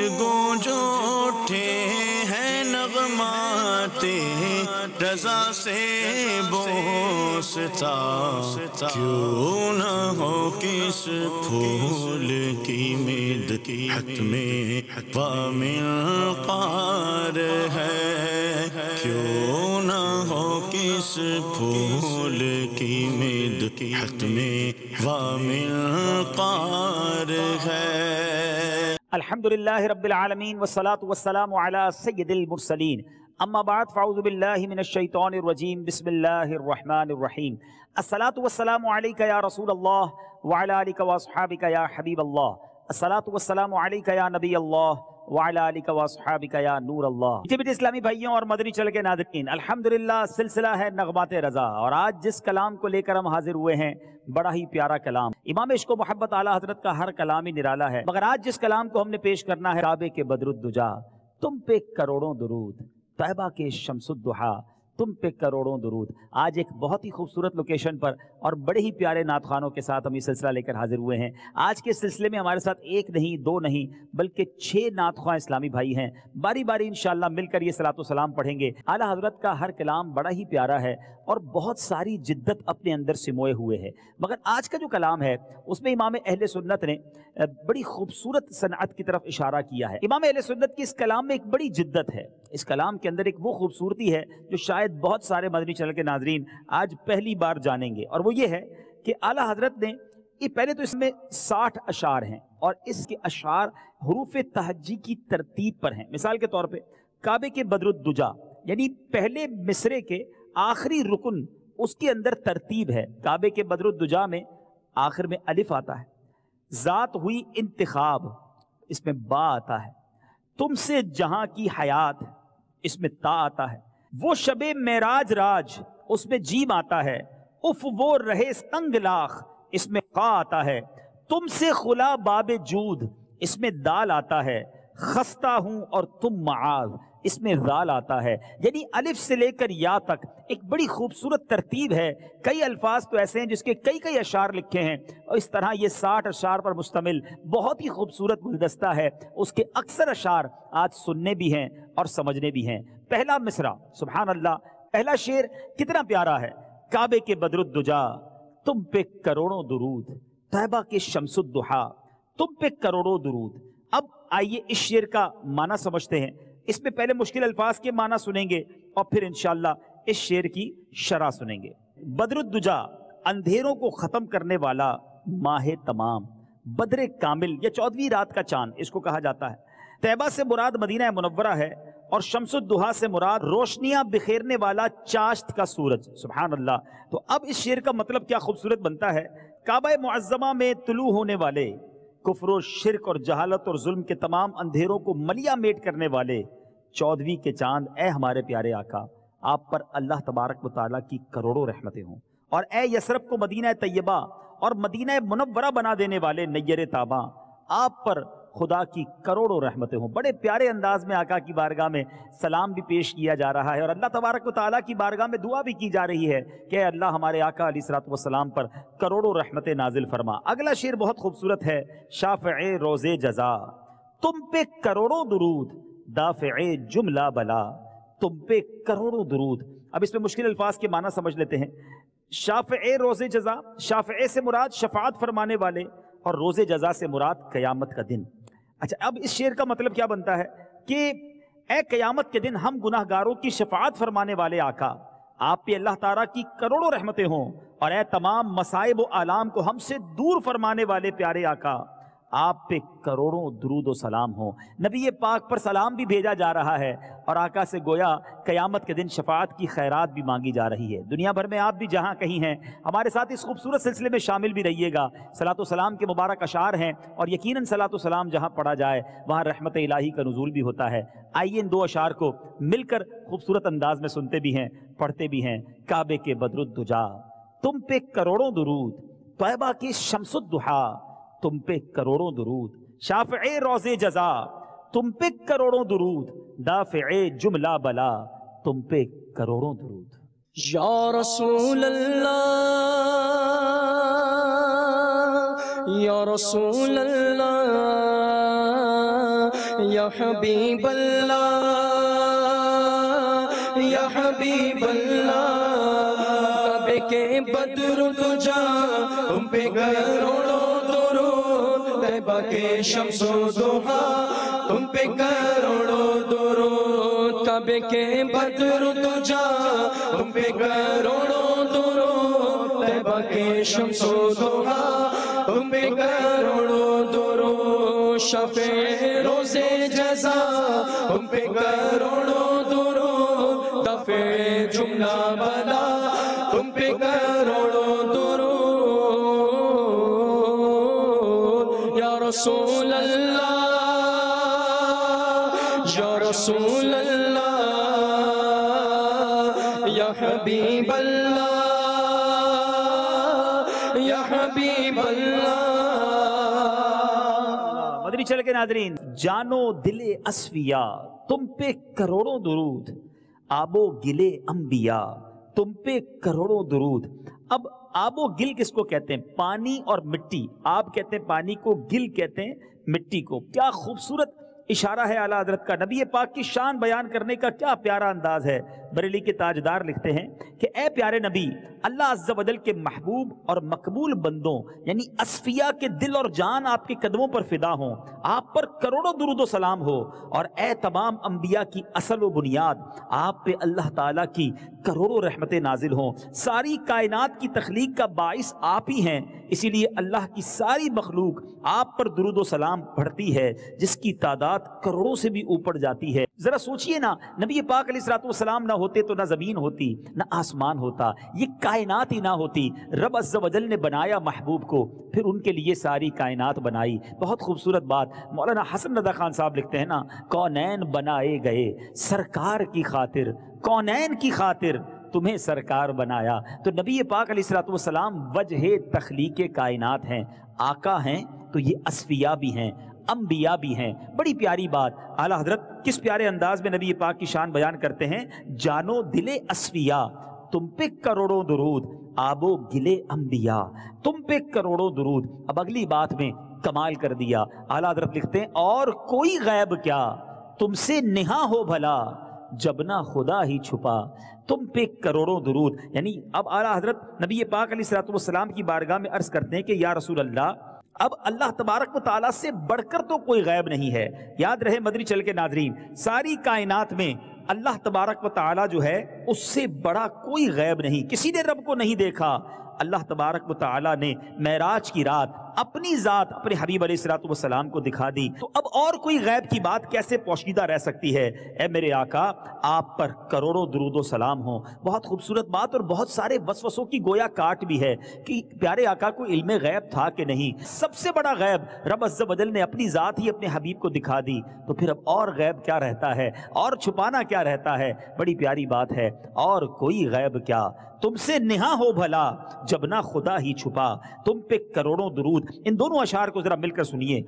गूंज गूंज उठे हैं नगमाते रजा से बोसता, क्यों न हो किस फूल की मिदहत में वामिल पार है, क्यों न हो किस फूल की मिदहत में वामिल पार है। अल्हम्दुलिल्लाह रब्बिल आलमीन वस्सलातु वस्सलामु अला सय्यदिल मुरसलीन अम्मा बाद फ़ाउज़ु बिल्लाहि मिनश शैतानिर रजीम बिस्मिल्लाहिर रहमानिर रहीम। अस्सलातु वस्सलामु अलैका या रसूल अल्लाह व अला आलिका व अस्हाबिका या हबीब अल्लाह। अस्सलातु वस्सलामु अलैका या नबी अल्लाह व अला आलिका व अस्हाबिका या नूर अल्लाह। जितने इस्लामी भाइयों और मदनी चैनल के नाज़रीन, अल्हम्दुलिल्लाह सिलसिला है नगमात ए रज़ा और आज जिस कलाम को लेकर हम हाजिर हुए हैं बड़ा ही प्यारा कलाम। इमाम इश्क़ो मोहब्बत आला हजरत का हर कलाम ही निराला है, मगर आज जिस कलाम को हमने पेश करना है काबे के बदरुद्दुजा तुम पे करोड़ों दुरूद, तैबा के शम्सुद्दुहा तुम पे करोड़ों दुरूद। आज एक बहुत ही खूबसूरत लोकेशन पर और बड़े ही प्यारे नात खानों के साथ हम ये सिलसिला लेकर हाजिर हुए हैं। आज के सिलसिले में हमारे साथ एक नहीं दो नहीं बल्कि 6 नात खां इस्लामी भाई हैं। बारी बारी इंशाअल्लाह मिलकर ये सलातो सलाम पढ़ेंगे। आला हजरत का हर कलाम बड़ा ही प्यारा है और बहुत सारी जिद्दत अपने अंदर सिमोए हुए है, मगर आज का जो कलाम है उसमें इमाम अहले सुन्नत ने बड़ी खूबसूरत सनअत की तरफ इशारा किया है। इमाम अहले सुन्नत की इस कलाम में एक बड़ी जिद्दत है, इस कलाम के अंदर एक वो खूबसूरती है जो शायद बहुत सारे मदनी चैनल के नाजरीन आज पहली बार जानेंगे, और वो ये है कि आला हजरत ने ये पहले तो इसमें 60 अशार हैं और इसके अशार हरूफ तहजी की तरतीब पर हैं। मिसाल के तौर पे काबे के बदरुद्दुजा यानी पहले मिसरे के आखिरी रुकन उसके अंदर तरतीब है। काबे के बदरुद्दुजा में आखिर में अलिफ आता है, ज़ात हुई इंतखाब इसमें बा आता है, तुमसे जहाँ की हयात इसमें ता आता है, वो शबे मेराज राज उसमें जीम आता है, उफ वो रहे संग लाख इसमें का आता है, तुमसे खुला बाबे जूद इसमें दाल आता है, खस्ता हूँ और तुम माज इसमें दाल आता है। यानी अलिफ से लेकर या तक एक बड़ी खूबसूरत तरतीब है। कई अल्फाज तो ऐसे हैं जिसके कई कई अशार लिखे हैं और इस तरह ये 60 अशार पर मुश्तमिल बहुत ही खूबसूरत गुलदस्ता है। उसके अक्सर अशार आज सुनने भी हैं और समझने भी हैं। पहला मिसरा सुबहान अल्लाह, पहला शेर कितना प्यारा है। काबे के बदरुद्दुजा तुम पे करोड़ों दुरूद, तैबा के शम्सुद्दुहा तुम पे करोड़ों दुरूद। अब आइए इस शेर का माना समझते हैं। इसमें पहले मुश्किल अल्फाज के माना सुनेंगे और फिर इंशाअल्लाह इस शेर की शरह सुनेंगे। बदरुद्दुजा अंधेरों को ख़त्म करने वाला माहे तमाम, बदरे कामिल या 14वीं रात का चांद इसको कहा जाता है। तैबा से मुराद मदीना मुनव्वरा है और शम्सुद्दुहा से मुराद रोशनियाँ बिखेरने वाला चाश्त का सूरज। सुबहान अल्लाह। तो अब इस शेर का मतलब क्या खूबसूरत बनता है। काबा मुअज़्ज़मा में तुलू होने वाले कुफ्र शिरक और जहालत और जुल्म के तमाम अंधेरों को मलिया मेट करने वाले 14वीं के चांद, ए हमारे प्यारे आका आप पर अल्लाह तबारक व तआला की करोड़ों रहमतें हों, और ए यसरब को मदीना तैयबा और मदीना मुनव्वरा बना देने वाले नैयर ताबा आप पर खुदा की करोड़ों रहमतें हों। बड़े प्यारे अंदाज में आका की बारगाह में सलाम भी पेश किया जा रहा है और अल्लाह तबारक व तआला की बारगाह में दुआ भी की जा रही है कि अल्लाह हमारे आका अलैहिस्सलातु वस्सलाम पर करोड़ों रहमतें नाजिल फरमा। अगला शेर बहुत खूबसूरत है। शाफ़िए रोज़े जज़ा तुम पे करोड़ों दुरूद, दाफ़िए जुमला बला तुम पे करोड़ों दुरूद। अब इसमें मुश्किल अल्फाज के माना समझ लेते हैं। शाफ़िए रोज़े जज़ा, शाफ़िए से मुराद शफाअत फरमाने वाले और रोज़े जज़ा से मुराद क़यामत का दिन। अच्छा, अब इस शेर का मतलब क्या बनता है कि ए क़यामत के दिन हम गुनाहगारों की शफाअत फरमाने वाले आका आप पे अल्लाह ताला की करोड़ों रहमतें हों, और ए तमाम मसाइब व आलाम को हमसे दूर फरमाने वाले प्यारे आका आप पे करोड़ों दुरूद व सलाम हो। नबी पाक पर सलाम भी भेजा जा रहा है और आका से गोया क़यामत के दिन शफाअत की खैरात भी मांगी जा रही है। दुनिया भर में आप भी जहाँ कहीं हैं हमारे साथ इस खूबसूरत सिलसिले में शामिल भी रहिएगा। सलातो सलाम के मुबारक अशार हैं और यकीनन सलातो सलाम जहाँ पढ़ा जाए वहाँ रहमत इलाही का नुज़ूल भी होता है। आइए इन दो अशार को मिलकर खूबसूरत अंदाज में सुनते भी हैं पढ़ते भी हैं। काबे के बदरुद्दुजा तुम पे करोड़ों दुरूद, तैबा के शम्सुद्दुहा तुम पे करोड़ों दुरूद, शाफ़िए रोज़े जज़ा तुम पे करोड़ों दुरूद, दाफ़िए जुमला बला तुम पे करोड़ों दुरूद। या रसूल अल्लाह, या रसूल अल्लाह, या हबीब अल्लाह काबे के बदर तुझा तुम पे करोड़ों दुरूद तैबा के शम्सो दुहा तुम पे करोड़ों दुरूद काबे के बदर तुझा तुम पे करोड़ों दुरूद तैबा के शम्सो दुहा तुम पे करोड़ों दुरूद शफे रोजे जज़ा तुम पे करोड़ों दुरूद दफे जुमला बला तुम पे करोड़ों दुरूद या रसूल अल्लाह या रसूल अल्लाह या हबीब अल्लाह या हबीब अल्लाह। मदनी चैनल के नाज़रीन, जानो दिले अस्फिया तुम पे करोड़ों दुरूद, आबो गिले अंबिया तुम पे करोड़ों दुरूद। अब आबो गिल किसको कहते हैं? पानी और मिट्टी। आप कहते हैं पानी को, गिल कहते हैं मिट्टी को। क्या खूबसूरत इशारा है आला हजरत का। नबी पाक की शान बयान करने का क्या प्यारा अंदाज है। बरेली के ताजदार लिखते हैं कि ए प्यारे नबी, अल्लाह अज़्ज़ा वजल के महबूब और मकबूल बंदों यानी अस्फिया के दिल और जान आपके कदमों पर फिदा हों, आप पर करोड़ों दुरूद सलाम हो। और ए तमाम अम्बिया की असल व बुनियाद, आप पे अल्लाह ताला की करोड़ों रहमतें नाजिल हों। सारी कायनात की तख्लीक का बाइस आप ही हैं, इसीलिए अल्लाह की सारी मखलूक आप पर दुरूद सलाम पढ़ती है जिसकी तादाद करोड़ों से भी ऊपर जाती है। जरा सोचिए ना, नबी पाक अलैहिस्सलाम ना होते तो ना ज़मीन होती, ना आसमान होता, ये कायनात ही ना होती। रब अज़्ज़ा वजल ने बनाया महबूब को, फिर उनके लिए सारी कायनात बनाई। बहुत खूबसूरत बात मौलाना हसन रज़ा खान साहब लिखते हैं ना, कौनैन बनाए गए सरकार की खातिर, कौनैन की खातिर तुम्हें सरकार बनाया। तो नबी पाक अलैहिस्सलाम वजह तख्लीक कायनात हैं, आका हैं, तो ये अस्फिया भी हैं, अम्बिया भी हैं। बड़ी प्यारी बात आला हजरत किस प्यारे अंदाज में नबी पाक की शान बयान करते हैं। जानो दिले अस्फिया तुम पे करोड़ों दुरूद, आबो गिले अम्बिया तुम पे करोड़ों दुरूद। अब अगली बात में कमाल कर दिया। आला हजरत लिखते हैं, और कोई गैब क्या तुमसे निहा हो भला, जबना खुदा ही छुपा तुम पे करोड़ों दुरूद। यानी अब आला हजरत नबी पाक अलैहिस्सलाम की बारगाह में अर्ज करते हैं कि या रसूल अल्लाह, अब अल्लाह तबारक व तआला से बढ़कर तो कोई गैब नहीं है। याद रहे मदनी चैनल के नाज़रीन, सारी कायनात में अल्लाह तबारक व तआला जो है उससे बड़ा कोई गैब नहीं। किसी ने रब को नहीं देखा। अल्लाह तबारक व तआला ने मेराज की रात अपनी ज़ात अपने हबीब अलैहिस्सलाम को दिखा दी, तो अब और कोई गैब की बात कैसे पोशीदा रह सकती है। ए मेरे आका, आप पर करोड़ों दुरूदो सलाम हो। बहुत खूबसूरत बात। और बहुत सारे वसवसों की गोया काट भी है कि प्यारे आका को इल्मे गैब था कि नहीं। सबसे बड़ा गैब रब अज़्ज़ा वजल ने अपनी ज़ात ही अपने हबीब को दिखा दी, तो फिर अब और गैब क्या रहता है और छुपाना क्या रहता है। बड़ी प्यारी बात है, और कोई गैब क्या तुमसे निहा हो भला, जबना खुदा ही छुपा तुम पे करोड़ों दुरूद। इन दोनों अशार को जरा मिलकर सुनिए।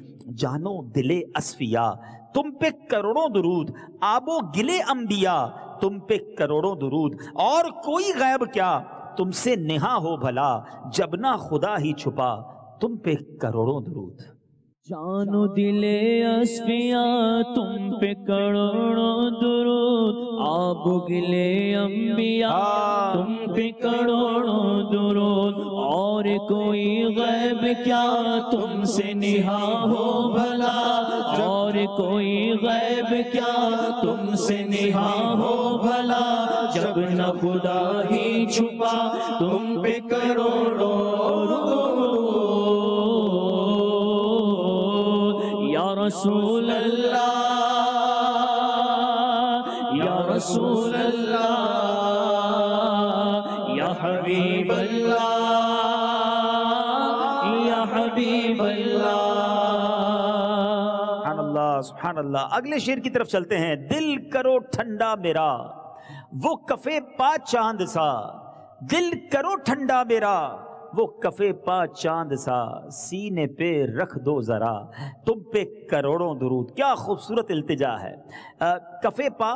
जानो दिले अस्फिया तुम पे करोड़ों दुरूद, आबो गिले अंबिया तुम पे करोड़ों दुरूद। और कोई गैब क्या तुमसे निहा हो भला, जबना खुदा ही छुपा तुम पे करोड़ों दुरूद। जानो दिले अस्फिया तुम पे करोड़ों दुरूद, आबो गिले अंबिया तुम पे करोड़ों दुरूद। और कोई गैब क्या तुमसे निहा हो भला, और कोई गैब क्या तुमसे निहा हो भला, जब न खुदा ही छुपा तुम पे करोड़ों दुरूद। या रसूल अल्लाह या रसूल अल्लाह या हबीब अल्लाह या हबीब अल्लाह। सुभान अल्लाह सुभान अल्लाह। अगले शेर की तरफ चलते हैं। दिल करो ठंडा मेरा वो कफे पा चांद सा, दिल करो ठंडा मेरा वो कफे पा चांद सा, सीने पे रख दो जरा तुम पे करोड़ों दुरूद। क्या खूबसूरत इल्तिजा है। कफे पा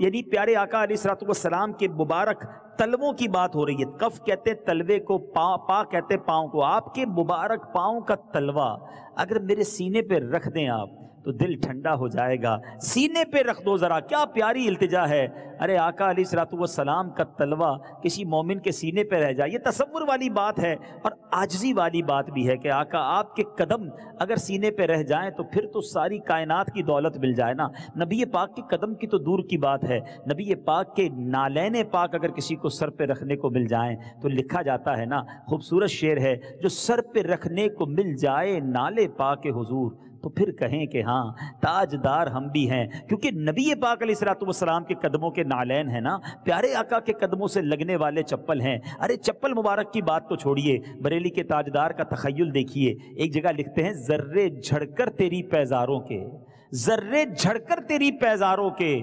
यानी प्यारे आका अलैहिस्सलाम के मुबारक तलवों की बात हो रही है। कफ कहते हैं तलवे को, पा कहते हैं पाँव को। आपके मुबारक पाँव का तलवा अगर मेरे सीने पे रख दें आप, तो दिल ठंडा हो जाएगा। सीने पे रख दो ज़रा, क्या प्यारी इल्तिजा है। अरे आका अलैहिस्सलाम का तलवा किसी मोमिन के सीने पे रह जाए, ये तसव्वुर वाली बात है और आजजी वाली बात भी है कि आका आपके कदम अगर सीने पे रह जाएं तो फिर तो सारी कायनात की दौलत मिल जाए ना। नबी पाक के कदम की तो दूर की बात है, नबी पाक के नालैन पाक अगर किसी को सर पे रखने को मिल जाएं तो लिखा जाता है ना, खूबसूरत शेर है, जो सर पे रखने को मिल जाए नाले पाक हुजूर तो फिर कहें कि हाँ ताजदार हम भी हैं, क्योंकि नबी पाक अलैहिस्सलाम के कदमों के नालैन हैं ना, प्यारे आका के कदमों से लगने वाले चप्पल हैं। अरे चप्पल मुबारक की बात तो छोड़िए, बरेली के ताजदार का तखय्युल देखिए, एक जगह लिखते हैं जर्रे झड़कर तेरी पैजारों के, जर्रे झड़कर तेरी पैजारों के,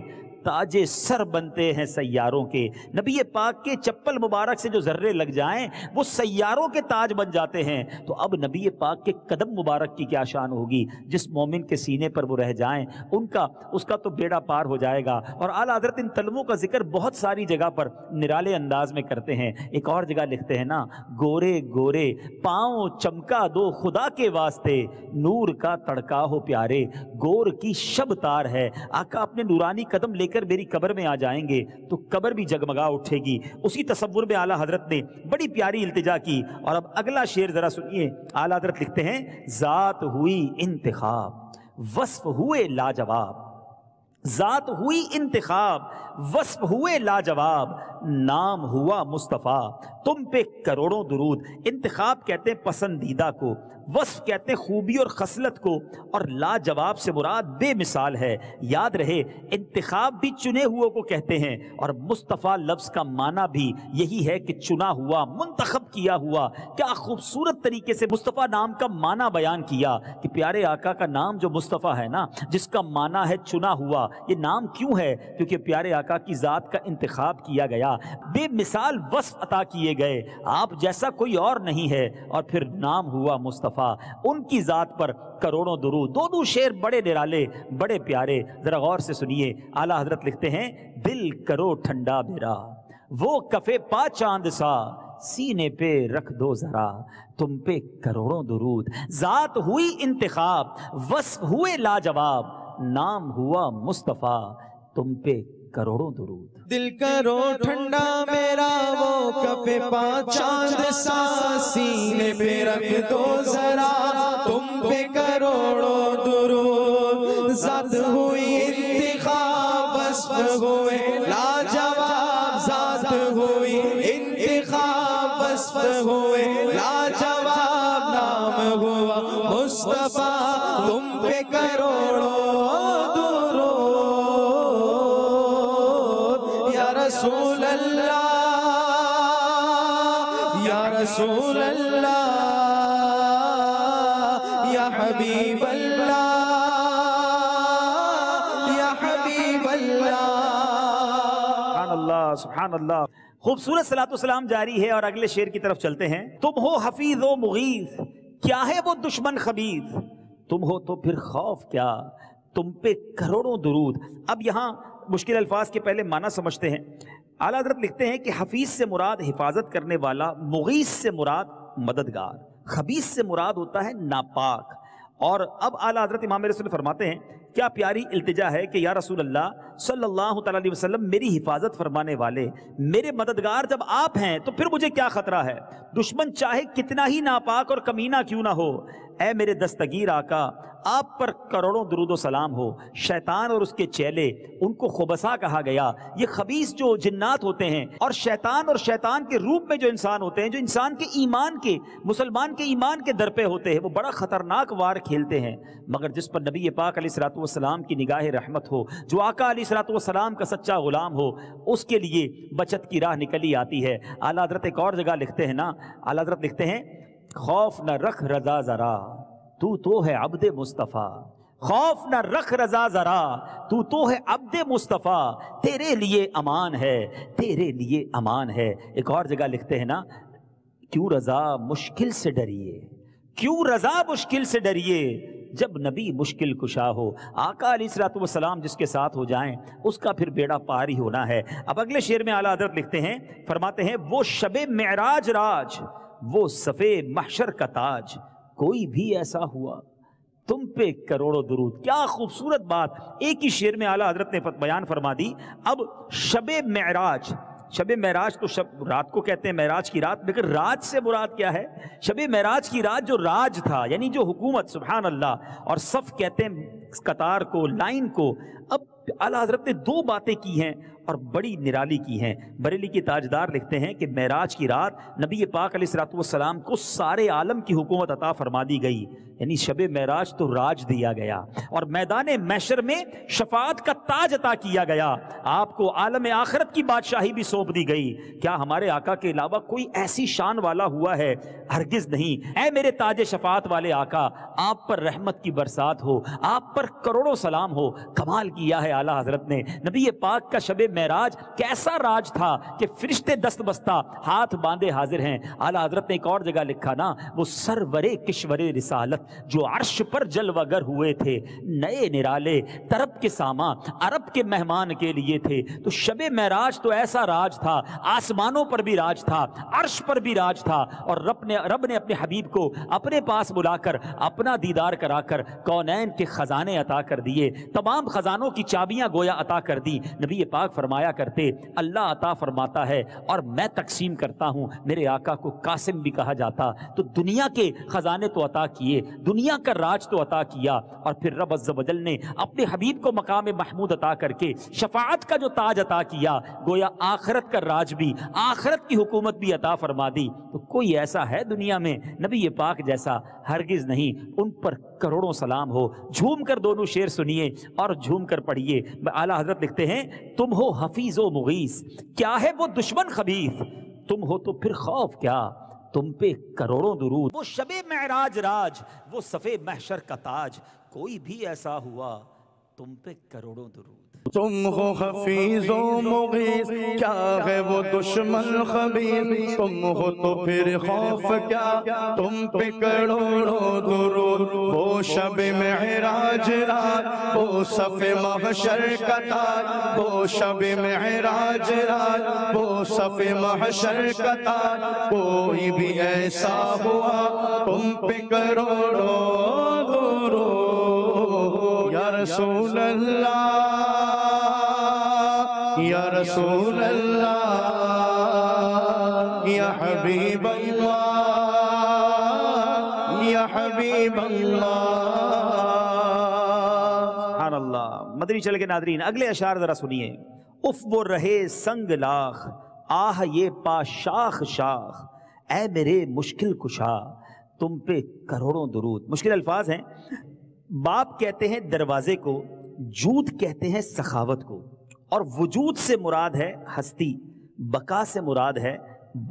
ताजे सर बनते हैं सैयारों के। नबी पाक के चप्पल मुबारक से जो जर्रे लग जाएं वो सैयारों के ताज बन जाते हैं, तो अब नबी पाक के कदम मुबारक की क्या शान होगी। जिस मोमिन के सीने पर वो रह जाएं उनका उसका तो बेड़ा पार हो जाएगा। और आला हज़रत इन तलवों का जिक्र बहुत सारी जगह पर निराले अंदाज में करते हैं। एक और जगह लिखते हैं ना, गोरे गोरे पाँव चमका दो खुदा के वास्ते, नूर का तड़का हो प्यारे, गोर की शब तार है। आका अपने नूरानी कदम कर मेरी कब्र में आ जाएंगे तो कब्र भी जगमगा उठेगी। उसी तसव्वुर में आला हजरत ने बड़ी प्यारी इल्तिजा की। और अब अगला शेर जरा सुनिए, आला हजरत लिखते हैं, जात हुई इंतखाब वस्फ हुए लाजवाब, जात हुई इंतखाब वस्फ हुए लाजवाब, नाम हुआ मुस्तफ़ा तुम पे करोड़ों दुरूद। इंतखाब कहते हैं पसंदीदा को, वस्फ कहते हैं खूबी और खसलत को, और लाजवाब से मुराद बेमिसाल है। याद रहे इंतखाब भी चुने हुए को कहते हैं, और मुस्तफ़ा लफ्ज़ का माना भी यही है कि चुना हुआ, मुंतखब किया हुआ। क्या खूबसूरत तरीके से मुस्तफ़ा नाम का माना बयान किया कि प्यारे आका का नाम जो मुस्तफ़ा है ना, जिसका माना है चुना हुआ, ये नाम क्यों है, क्योंकि प्यारे आका की ज़ात का इंतखाब किया गया। बेमिसाल वस्फ अता किए गए, आप जैसा कोई और नहीं है, और फिर नाम हुआ मुस्तफ़ा, उनकी जात पर करोड़ों दुरूद। दोनों शेर बड़े निराले बड़े प्यारे, जरा गौर से सुनिए। आला हजरत लिखते हैं, दिल करो ठंडा मेरा वो कफे पा चांद सा, सीने पे रख दो जरा तुम पे करोड़ों दुरूद, जात हुई इंतखाब वस्फ हुए लाजवाब, नाम हुआ मुस्तफ़ा तुम पे करोड़ों दुरूद। दिल करो ठंडा मेरा वो कफे पा चांद सा, सीने पे रख दो जरा तुम पे करोड़ों दुरूद, ज़ात हुई इंतखाब वस्फ हुए लाजवाब, ज़ात हुई इंतखाब वस्फ हुए लाजवाब, नाम हुआ मुस्तफ़ा तुम पे करोड़ों रसूल अल्लाह या हबीब अल्लाह या हबीब अल्लाह। सुभान अल्लाह सुभान अल्लाह। खूबसूरत सलातो सलाम जारी है और अगले शेर की तरफ चलते हैं। तुम हो हफीज व मुगीज, क्या है वो दुश्मन खबीज, तुम हो तो फिर खौफ क्या, तुम पे करोड़ों दुरूद। अब यहाँ मुश्किल अल्फाज के पहले माना समझते हैं। आला हज़रत लिखते हैं कि हफीज़ से मुराद हिफाजत करने वाला, मुगीज़ से मुराद मददगार, खबीज़ से मुराद होता है नापाक। और अब आला हज़रत इमाम रसूल फरमाते हैं, क्या प्यारी इल्तिजा है कि या रसूल अल्लाह सल्लल्लाहु अलैहि वसल्लम, मेरी हिफाजत फरमाने वाले, मेरे मददगार जब आप हैं तो फिर मुझे क्या खतरा है। दुश्मन चाहे कितना ही नापाक और कमीना क्यों ना हो, ऐ मेरे दस्तगीर आका आप पर करोड़ों दुरूद सलाम हो। शैतान और उसके चेले, उनको खुबसा कहा गया, ये खबीस जो जिन्नात होते हैं, और शैतान के रूप में जो इंसान होते हैं, जो इंसान के ईमान के, मुसलमान के ईमान के दर पे होते हैं, वो बड़ा ख़तरनाक वार खेलते हैं। मगर जिस पर नबी पाक अलैहिस्सलाम की निगाह रहमत हो, जो आका अलैहिस्सलाम का सच्चा ग़ुलाम हो, उसके लिए बचत की राह निकली आती है। आला हज़रत एक और जगह लिखते हैं ना, आला हज़रत लिखते हैं, खौफ न रख रजा ज़रा तू तो है अब्दे मुस्तफ़ा, खौफ न रख रजा ज़रा तू तो है अब्दे मुस्तफ़ा, तेरे लिए अमान है, तेरे लिए अमान है। एक और जगह लिखते हैं ना, क्यों रज़ा मुश्किल से डरिए, क्यों रज़ा मुश्किल से डरिए, जब नबी मुश्किल कुशा हो। आका अलैहिस्सलाम जिसके साथ हो जाएं उसका फिर बेड़ा पार ही होना है। अब अगले शेर में आला हज़रत लिखते हैं, फरमाते हैं, वो शबे मेराज राज, वो सफ़े महशर का ताज, कोई भी ऐसा हुआ तुम पे करोड़ों दुरूद। क्या खूबसूरत बात एक ही शेर में आला हजरत ने बयान फरमा दी। अब शब-ए-मेराज तो शब रात को कहते हैं, मेराज की रात, लेकिन राज से मुराद क्या है? शब-ए-मेराज की रात जो राज था यानी जो हुकूमत, सुभान अल्लाह। और सफ़ कहते हैं कतार को, लाइन को। अब आला हजरत ने दो बातें की हैं और बड़ी निराली की हैं। बरेली के ताजदार लिखते हैं कि मेराज की रात नबी पाक अलैहिस्सलाम को सारे आलम की हुकूमत अता फरमा दी गई, यानी शब मेराज तो राज दिया गया और मैदान महशर में शफात का ताज अता किया गया। आपको आलम आखरत की बादशाही भी सौंप दी गई। क्या हमारे आका के अलावा कोई ऐसी शान वाला हुआ है? हरगिज़ नहीं। ऐ मेरे ताज शफात वाले आका, आप पर रहमत की बरसात हो, आप पर करोड़ों सलाम हो। कमाल किया है आला हजरत ने। नबी पाक का शब मेराज कैसा राज था कि फरिश्ते दस्तबस्ता हाथ बांधे हाजिर हैं। आला हजरत ने एक और जगह लिखा ना, वो सरवरे किश्वरे रिसालत जो अर्श पर जलवागर हुए थे, नए निराले तरब के सामा अरब के मेहमान के लिए थे। तो शबे मेराज तो ऐसा राज था, आसमानों पर भी राज था, अर्श पर भी राज था। और रब ने अपने हबीब को अपने पास बुलाकर अपना दीदार कराकर कौनैन के खजाने अता कर दिए, तमाम खजानों की चाबियां गोया अता कर दी। नबी पाक फरमाया करते, अल्लाह अता फरमाता है और मैं तकसीम करता हूँ। मेरे आका को कासिम भी कहा जाता। तो दुनिया के खजाने तो अता किए, दुनिया का राज तो अता किया, और फिर रब अज़्ज़ वजल ने अपने हबीब को मकाम महमूद अता करके शफाअत का जो ताज अता किया, गोया आखरत का राज भी, आखरत की हुकूमत भी अता फरमा दी। तो कोई ऐसा है दुनिया में नबी पाक जैसा? हरगिज़ नहीं। उन पर करोड़ों सलाम हो। झूम कर दोनों शेर सुनिए और झूम कर पढ़िए। आला हजरत लिखते हैं, तुम हो हफीज़ व मुगीस, क्या है वो दुश्मन खबीस, तुम हो तो फिर खौफ क्या, तुम पे करोड़ों दुरूद। वो शबे मेराज राज, वो सफ़े महशर का ताज, कोई भी ऐसा हुआ तुम पे करोड़ों दुरूद। तुम हो हफीज़ व मुगीस, क्या है वो दुश्मन खबीस, तुम हो तो फिर खौफ क्या, तुम पे करोड़ों दुरूद। वो शब मेराज रात, वो सफ़े महशर का ताज, वो शब मेराज रात, वो सफ़े महशर का ताज, कोई भी ऐसा हुआ तुम पे करोड़ों दुरूद। या रसूल अल्लाह, या रसूल अल्लाह, या हबीब अल्लाह, या हबीब अल्लाह। सुभान अल्लाह। मदनी चैनल के नाज़रीन, अगले अशार जरा सुनिए। उफ वो रहे संग लाख, आह ये पाशाख शाख, ऐ मेरे मुश्किल कुशा, तुम पे करोड़ों दुरूद। मुश्किल अल्फाज हैं। बाप कहते हैं दरवाजे को, जूद कहते हैं सखावत को, और वजूद से मुराद है हस्ती, बका से मुराद है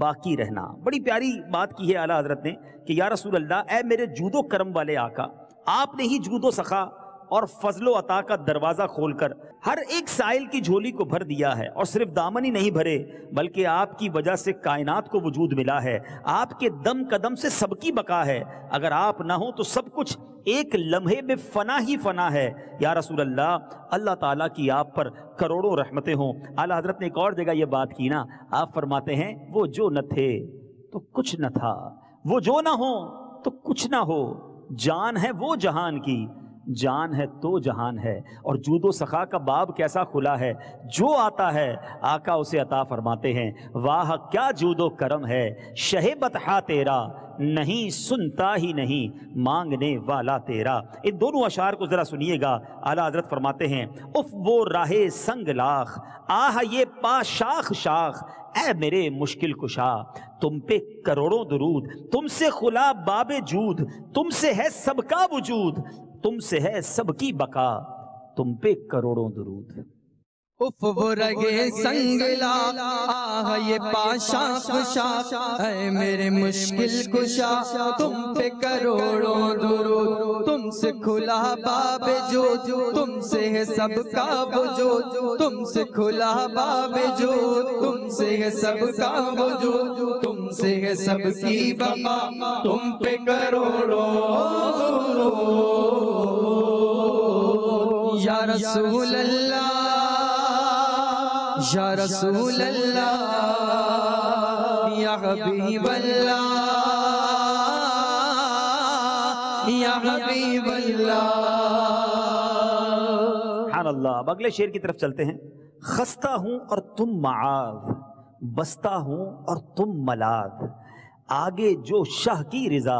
बाकी रहना। बड़ी प्यारी बात की है आला हजरत ने कि या रसूल अल्लाह, ऐ मेरे जूदो करम वाले आका, आपने ही जूदो सखा और फजलो अता का दरवाज़ा खोलकर हर एक साइल की झोली को भर दिया है। और सिर्फ दामन ही नहीं भरे, बल्कि आपकी वजह से कायनात को वजूद मिला है। आपके दम कदम से सबकी बका है, अगर आप ना हो तो सब कुछ एक लम्हे में फना ही फना है। या रसूल अल्लाह, अल्लाह ताला की आप पर करोड़ों रहमतें हों। आला हजरत ने एक और जगह ये बात की ना, आप फरमाते हैं, वो जो न थे तो कुछ न था, वो जो ना हो तो कुछ ना हो, जान है वो जहान की, जान है तो जहान है। और जूदो सखा का बाब कैसा खुला है, जो आता है आका उसे अता फरमाते हैं। वाह क्या जूदो करम है, शहे बतहा तेरा, नहीं सुनता ही नहीं मांगने वाला तेरा। इन दोनों अशार को ज़रा सुनिएगा। आला हजरत फरमाते हैं, उफ वो राहे संग लाख, आह ये पाशाख शाख, ऐ मेरे मुश्किल कुशा, तुम पे करोड़ों दुरूद। तुमसे खुला बाबे जूद, तुमसे है सबका वजूद, तुमसे है सबकी बका, तुम पे करोड़ों दुरूद। उफ वो रगे संग लाख, आह ये पाशाख शाख, ऐ मेरे मुश्किल कुशा, तुम पे करोड़ों दुरूद। तुमसे खुला बाबे जो, तुमसे है सबका वजूद, तुमसे खुला बाबे जो, तुमसे है सबका वजूद, तुमसे है सबकी बका, तुम पे करोड़ों दुरूद। या रसूल अल्लाह, या रसूल अल्लाह, या हबीब अल्लाह, या हबीब अल्लाह। हां अल्लाह। अब अगले शेर की तरफ चलते हैं। खस्ता हूँ और तुम माआज़, बस्ता हूँ और तुम मलाज़, आगे जो शाह की रज़ा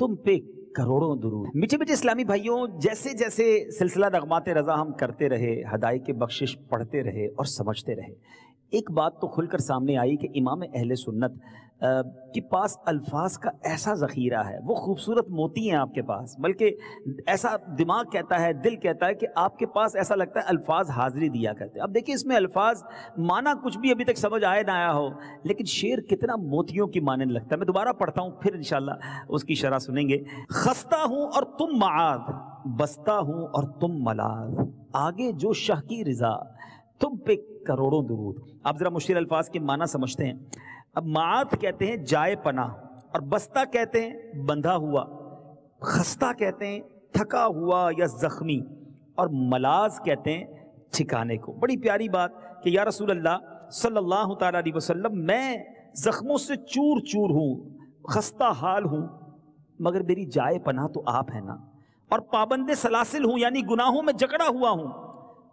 तुम पे करोड़ों दुरूद। मीठे मीठे इस्लामी भाइयों, जैसे जैसे सिलसिला नगमाते रज़ा हम करते रहे, हदाई के बख्शिश पढ़ते रहे और समझते रहे, एक बात तो खुलकर सामने आई कि इमाम अहले सुन्नत के पास अल्फाज का ऐसा ज़ख़ीरा है, वो खूबसूरत मोती हैं आपके पास, बल्कि ऐसा दिमाग कहता है, दिल कहता है कि आपके पास ऐसा लगता है अल्फाज हाज़री दिया करते। अब देखिए इसमें अल्फाज माना कुछ भी अभी तक समझ आए ना आया हो, लेकिन शेर कितना मोतियों की माने लगता है। मैं दोबारा पढ़ता हूँ, फिर इंशाल्लाह उसकी शरह सुनेंगे। खस्ता हूँ और तुम माआज़, बस्ता हूँ और तुम मलाज़, आगे जो शाह की रज़ा तुम पे करोड़ों दुरूद। आप ज़रा मुश्किल अल्फाज के माना समझते हैं। अब माआज़ कहते हैं जाए पनाह, और बस्ता कहते हैं बंधा हुआ, खस्ता कहते हैं थका हुआ या ज़ख्मी, और मलाज़ कहते हैं ठिकाने को। बड़ी प्यारी बात कि या रसूल अल्लाह सल्लल्लाहु तआला अलैहि वसल्लम, मैं ज़ख्मों से चूर चूर हूँ, खस्ता हाल हूँ, मगर मेरी जाए पनाह तो आप हैं ना, और पाबंद सलासिल हूँ, यानी गुनाहों में जकड़ा हुआ हूँ,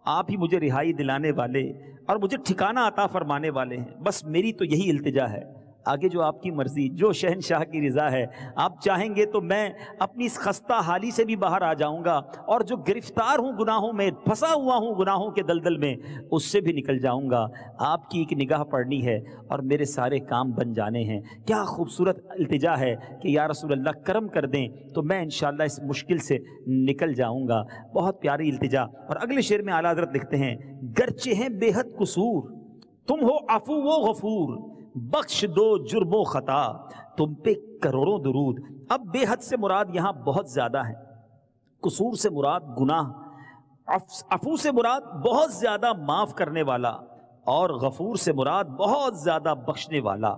आप ही मुझे रिहाई दिलाने वाले और मुझे ठिकाना अता फरमाने वाले हैं। बस मेरी तो यही इल्तिजा है, आगे जो आपकी मर्ज़ी, जो शहनशाह की रज़ा है, आप चाहेंगे तो मैं अपनी इस खस्ता हाली से भी बाहर आ जाऊंगा, और जो गिरफ्तार हूँ गुनाहों में, फंसा हुआ हूँ गुनाहों के दलदल में, उससे भी निकल जाऊंगा। आपकी एक निगाह पड़नी है और मेरे सारे काम बन जाने हैं। क्या खूबसूरत इल्तिजा है कि या रसूल अल्लाह करम कर दें तो मैं इंशाल्लाह इस मुश्किल से निकल जाऊँगा। बहुत प्यारी इल्तिजा। और अगले शेर में आला हज़रत लिखते हैं, गरचे हैं बेहद कसूर, तुम हो अफ़ू व गफ़ूर, बख्श दो जुर्मो खता, तुम पे करोड़ों दुरूद। अब बेहद से मुराद यहाँ बहुत ज़्यादा है, कसूर से मुराद गुनाह, अफ़ू से मुराद बहुत ज़्यादा माफ़ करने वाला, और गफ़ूर से मुराद बहुत ज़्यादा बख्शने वाला।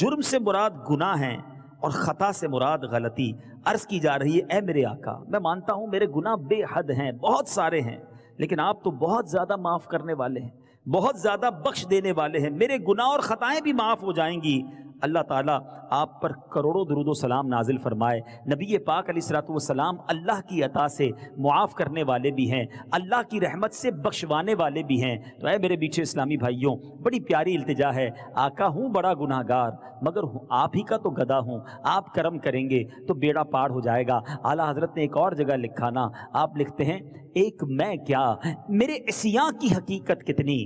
जुर्म से मुराद गुनाह है और ख़ता से मुराद गलती। अर्ज़ की जा रही है, ऐ मेरे आका, मैं मानता हूँ मेरे गुनाह बेहद हैं, बहुत सारे हैं, लेकिन आप तो बहुत ज़्यादा माफ़ करने वाले हैं, बहुत ज़्यादा बख्श देने वाले हैं। मेरे गुनाह और ख़ताएँ भी माफ़ हो जाएंगी। अल्लाह ताला आप पर करोड़ों दुरूद सलाम नाजिल फ़रमाए। नबी पाक अलैहिस्सलातु वस्सलाम अल्लाह की अता से मुआफ़ करने वाले भी हैं, अल्लाह की रहमत से बख्शवाने वाले भी हैं। तो ऐ मेरे बीचे इस्लामी भाइयों, बड़ी प्यारी इल्तिजा है, आका हूँ बड़ा गुनाहगार, मगर आप ही का तो गदा हूँ, आप करम करेंगे तो बेड़ा पार हो जाएगा। आला हज़रत ने एक और जगह लिखा ना, आप लिखते हैं, एक मैं क्या मेरे इसियाँ की हकीकत कितनी,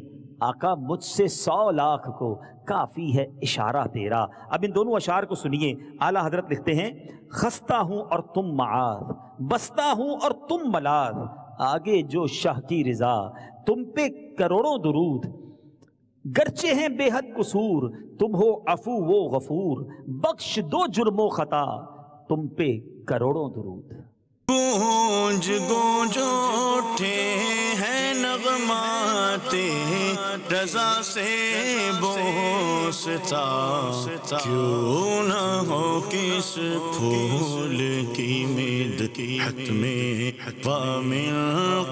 आका मुझसे 100 लाख को काफ़ी है इशारा तेरा। अब इन दोनों अशार को सुनिए। आला हज़रत लिखते हैं, खस्ता हूँ और तुम माआज़, बस्ता हूँ और तुम मलाज़, आगे जो शाह की रज़ा तुम पे करोड़ों दुरूद। गरचे हैं बेहद कसूर, तुम हो अफ़ू वो गफ़ूर, बख्श दो जुर्मो खता, तुम पे करोड़ों दुरूद। गूंज गूंज उठे हैं नगमाते रज़ा से बोसता, क्यों न हो किस फूल की मेद की हत में वामिल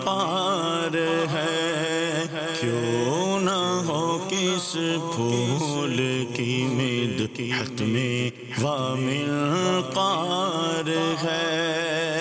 पार है, क्यों न हो किस फूल की मेद की हत में वामिल पार है।